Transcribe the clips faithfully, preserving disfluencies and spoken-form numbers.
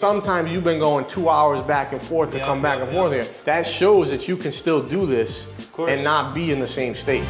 Sometimes you've been going two hours back and forth to yeah, come back yeah, and forth yeah. here. That shows that you can still do this and not be in the same state.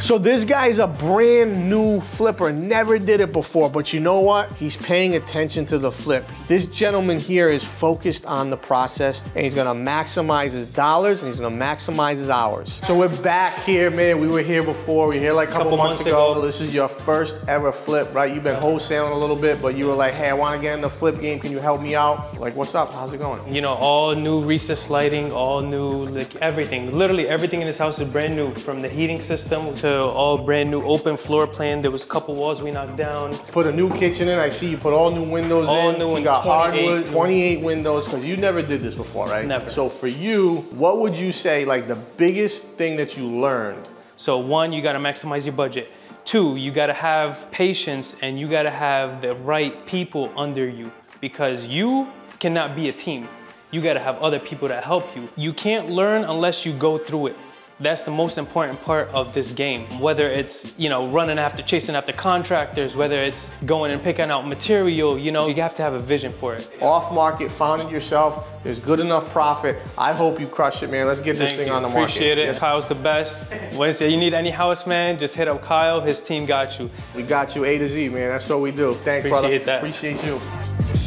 So this guy's a brand new flipper, never did it before, but you know what? He's paying attention to the flip. This gentleman here is focused on the process, and he's gonna maximize his dollars, and he's gonna maximize his hours. So we're back here, man. We were here before, we were here like a couple, couple months, months ago. ago. This is your first ever flip, right? You've been wholesaling a little bit, but you were like, hey, I wanna get in the flip game, can you help me out? Like, what's up, how's it going? You know, all new recessed lighting, all new, like everything. Literally everything in this house is brand new, from the heating system to all brand new open floor plan. There was a couple walls we knocked down. Put a new kitchen in. I see you put all new windows all in. All new. You got hardwood, twenty-eight windows, because you never did this before, right? Never. So for you, what would you say like the biggest thing that you learned? So one, you got to maximize your budget. Two, you got to have patience and you got to have the right people under you, because you cannot be a team. You got to have other people that help you. You can't learn unless you go through it. That's the most important part of this game. Whether it's, you know, running after, chasing after contractors, whether it's going and picking out material, you know, you have to have a vision for it. Off market, found it yourself. There's good enough profit. I hope you crush it, man. Let's get Thank this thing you. on the market. Appreciate it. Yes. Kyle's the best. Wednesday, you need any house, man, just hit up Kyle. His team got you. We got you A to Z, man. That's what we do. Thanks, Appreciate brother. Appreciate that. Appreciate you.